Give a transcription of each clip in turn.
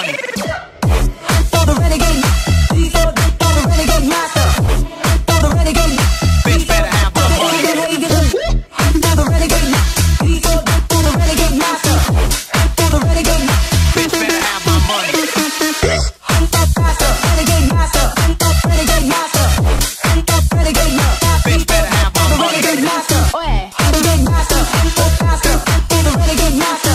money. For the renegade, for the renegade master. For the renegade, bitch better have the money. For the renegade, for the renegade master. For the renegade, bitch better have my money. Master, renegade master, renegade master, renegade master, bitch better have my money. Renegade master, renegade master, for the renegade master.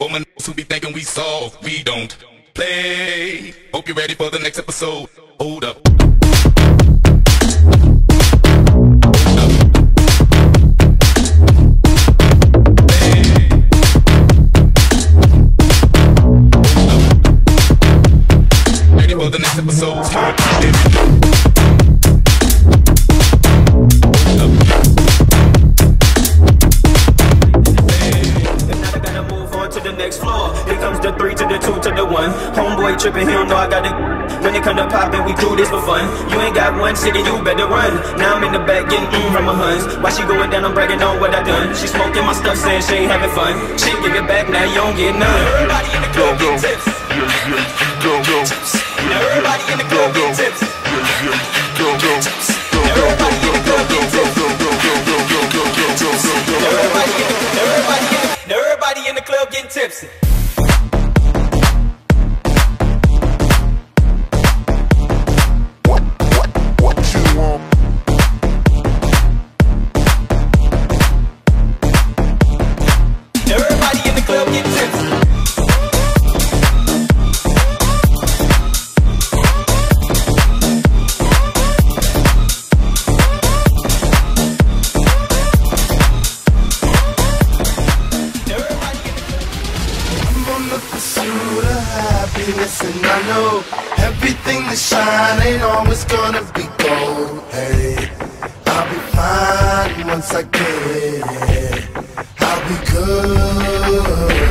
Woman who be thinking we soft, we don't play. Hope you're ready for the next episode. Hold up. Ready for the next episode. Homeboy trippin', he don't know I got it. When it come to poppin', we do this for fun. You ain't got one city, you better run. Now I'm in the back getting from my huns. While she going down, I'm bragging on what I done. She smoking my stuff, saying she ain't having fun. She give it back, now you don't get none. Everybody in the club get tips. Now everybody in the club get tips. Everybody in the club getting tipsy. Pursuit of happiness, and I know everything that shine ain't always gonna be gold. Hey, I'll be fine once I get it. I'll be good.